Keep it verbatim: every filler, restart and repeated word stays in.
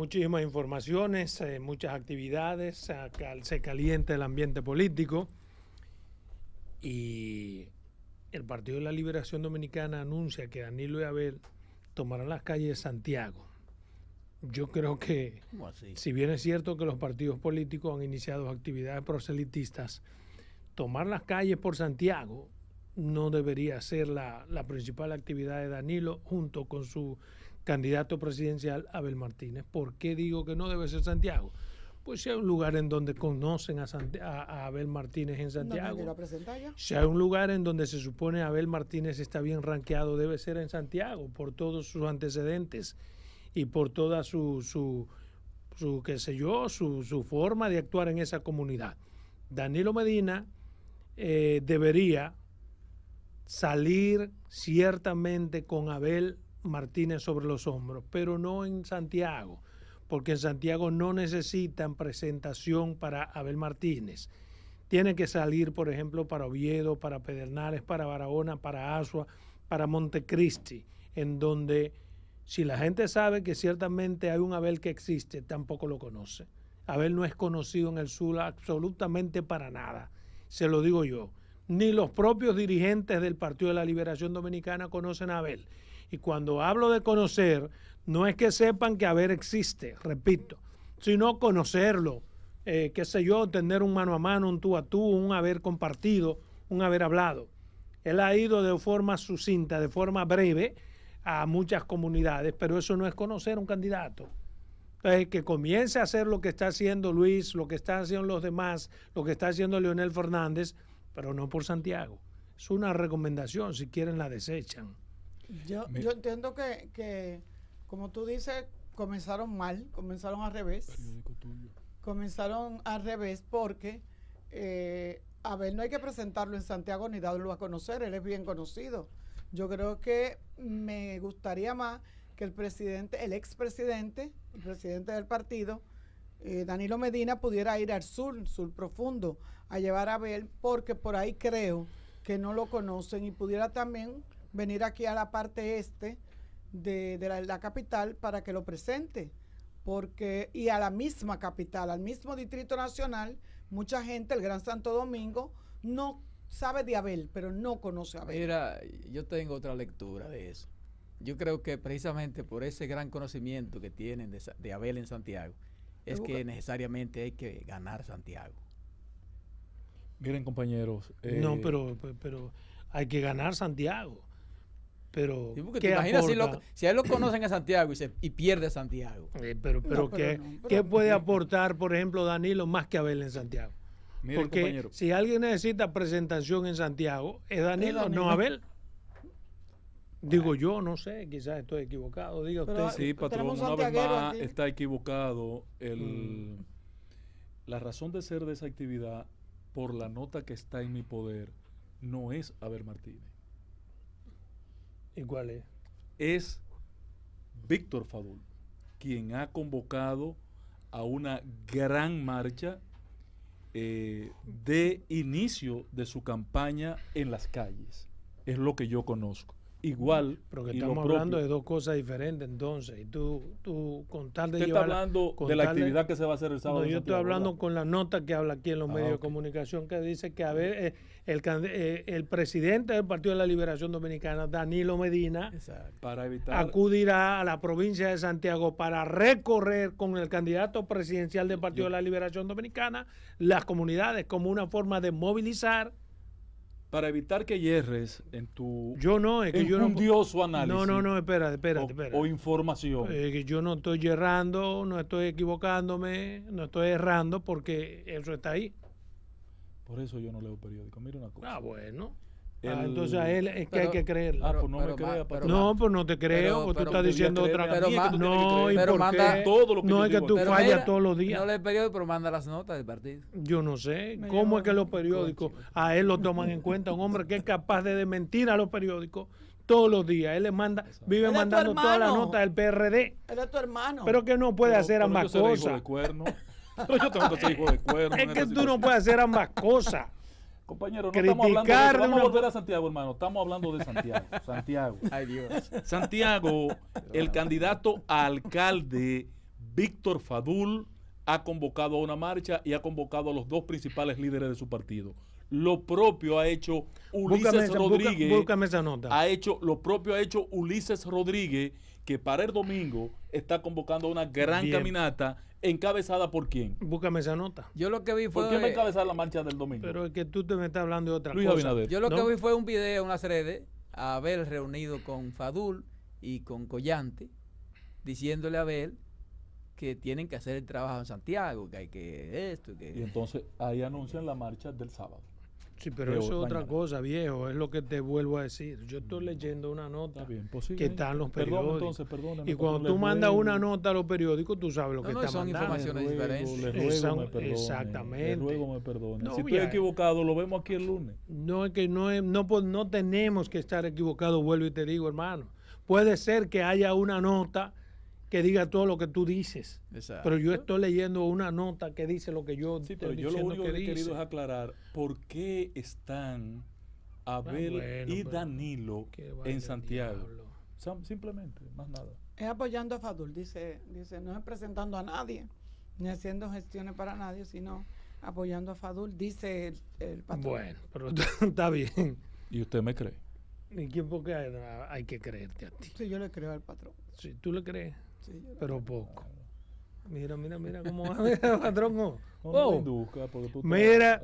Muchísimas informaciones, eh, muchas actividades, se calienta el ambiente político y el Partido de la Liberación Dominicana anuncia que Danilo y Abel tomarán las calles de Santiago. Yo creo que, si bien es cierto que los partidos políticos han iniciado actividades proselitistas, tomar las calles por Santiago no debería ser la, la principal actividad de Danilo junto con su candidato presidencial Abel Martínez. ¿Por qué digo que no debe ser Santiago? Pues si hay un lugar en donde conocen a, Santiago, a Abel Martínez en Santiago, no, no, si hay un lugar en donde se supone Abel Martínez está bien rankeado, debe ser en Santiago por todos sus antecedentes y por toda su, su, su qué sé yo, su, su forma de actuar en esa comunidad. Danilo Medina eh, debería salir ciertamente con Abel Martínez sobre los hombros, pero no en Santiago, porque en Santiago no necesitan presentación para Abel Martínez. Tiene que salir, por ejemplo, para Oviedo, para Pedernales, para Barahona, para Asua, para Montecristi, en donde si la gente sabe que ciertamente hay un Abel que existe, tampoco lo conoce. Abel no es conocido en el sur absolutamente para nada, se lo digo yo. Ni los propios dirigentes del Partido de la Liberación Dominicana conocen a Abel. Y cuando hablo de conocer, no es que sepan que Abel existe, repito, sino conocerlo, eh, qué sé yo, tener un mano a mano, un tú a tú, un haber compartido, un haber hablado. Él ha ido de forma sucinta, de forma breve, a muchas comunidades, pero eso no es conocer a un candidato. Entonces, que comience a hacer lo que está haciendo Luis, lo que están haciendo los demás, lo que está haciendo Leonel Fernández, pero no por Santiago. Es una recomendación, si quieren la desechan. Yo, yo entiendo que, que, como tú dices, comenzaron mal, comenzaron al revés. Comenzaron al revés porque, eh, a ver, no hay que presentarlo en Santiago ni darlo a conocer, él es bien conocido. Yo creo que me gustaría más que el presidente, el expresidente, el presidente del partido, eh, Danilo Medina, pudiera ir al sur, sur profundo, a llevar a Abel, porque por ahí creo que no lo conocen y pudiera también venir aquí a la parte este de, de la, la capital para que lo presente, porque y a la misma capital, al mismo Distrito Nacional, mucha gente, el Gran Santo Domingo, no sabe de Abel, pero no conoce a Abel. Mira, yo tengo otra lectura de eso. Yo creo que precisamente por ese gran conocimiento que tienen de, de Abel en Santiago, es que busca? necesariamente hay que ganar Santiago. Miren, compañeros. Eh, no, pero, pero hay que ganar Santiago. Pero sí, ¿qué te imaginas si, lo, si a él lo conocen a Santiago y, se, y pierde Santiago? Eh, pero pero, no, pero ¿qué, no, pero ¿qué no, puede no. aportar, por ejemplo, Danilo más que Abel en Santiago? Miren, porque compañero, si alguien necesita presentación en Santiago, es Danilo, Danilo. no Abel. Digo yo, no sé, quizás estoy equivocado. Diga pero, usted. Sí, patrón, una vez más aquí está equivocado. El, mm. La razón de ser de esa actividad, por la nota que está en mi poder, no es Abel Martínez. ¿Y cuál es? Es Víctor Fadul, quien ha convocado a una gran marcha eh, de inicio de su campaña en las calles. Es lo que yo conozco. Igual. Pero que estamos hablando de dos cosas diferentes, entonces. Y tú, tú con tal de Usted llevar, está hablando de la actividad de, que se va a hacer el sábado. No, yo estoy hablando con la nota que habla aquí en los ah, medios okay. de comunicación, que dice que a ver, eh, el, eh, el presidente del Partido de la Liberación Dominicana, Danilo Medina, para evitar, acudirá a la provincia de Santiago para recorrer con el candidato presidencial del Partido yo, de la Liberación Dominicana las comunidades como una forma de movilizar. Para evitar que hierres en tu yo no, es que yo no, análisis. No, no, no, espérate, espérate, espérate. O, o información. Eh, que yo no estoy yerrando, no estoy equivocándome, no estoy errando porque eso está ahí. Por eso yo no leo periódico. Mira una cosa. Ah, bueno. El, ah, entonces a él es que pero, hay que creerlo. Ah, pues no pero, me creas. Pero, no, pues no te creo, porque tú estás diciendo otra cosa. No, y pero por manda, todo lo que no es que tú fallas todos los días. No lees periódico, pero manda las notas del partido. Yo no sé. Me ¿Cómo es que los periódicos coche. a él lo toman en cuenta? Un hombre que es capaz de mentir a los periódicos todos los días. Él le manda, vive mandando todas las notas del P R D. Él es tu hermano. Pero que no puede pero, hacer ambas cosas. Yo tengo que ser hijo de cuerno. Es que tú no puedes hacer ambas cosas. Compañero, no Criticar estamos hablando de, vamos una... a volver a Santiago, hermano. Estamos hablando de Santiago. Santiago. Ay, Dios. Santiago, el candidato a alcalde Víctor Fadul ha convocado a una marcha y ha convocado a los dos principales líderes de su partido. Lo propio ha hecho Ulises búscame esa, Rodríguez. Búscame, búscame esa nota. Ha hecho, lo propio ha hecho Ulises Rodríguez, que para el domingo está convocando una gran Bien. caminata. ¿Encabezada por quién? Búscame esa nota. Yo lo que vi fue... ¿Por quién va a encabezar la marcha del domingo? Pero es que tú te me estás hablando de otra Luis cosa. Abinader. Yo lo ¿No? que vi fue un video en las redes, a Abel reunido con Fadul y con Collante, diciéndole a Abel que tienen que hacer el trabajo en Santiago, que hay que esto, que... Y entonces ahí anuncian la marcha del sábado. Sí, pero eso es otra cosa, viejo, es lo que te vuelvo a decir. Yo estoy leyendo una nota que está en los periódicos. Y cuando tú mandas una nota a los periódicos, tú sabes lo que está mandando. Son informaciones diferentes. Exactamente. Les ruego me perdonen. Si estoy equivocado, lo vemos aquí el lunes. No, es que no, no, pues, no tenemos que estar equivocados, vuelvo y te digo, hermano. Puede ser que haya una nota que diga todo lo que tú dices. Exacto. Pero yo estoy leyendo una nota que dice lo que yo sí, pero estoy yo lo único que, que he querido es aclarar por qué están Abel ah, bueno, y Danilo en Santiago. Son, simplemente, más nada. Es apoyando a Fadul, dice, dice, no es presentando a nadie, ni haciendo gestiones para nadie, sino apoyando a Fadul, dice el, el patrón. Bueno, pero está bien. ¿Y usted me cree? ¿Y quién? Porque hay, hay que creerte a ti. Sí, yo le creo al patrón. Sí, tú le crees. Sí, pero poco. Mira, mira, mira cómo va, mira, patrón. No, oh. no me induzca, porque tú te... Mira.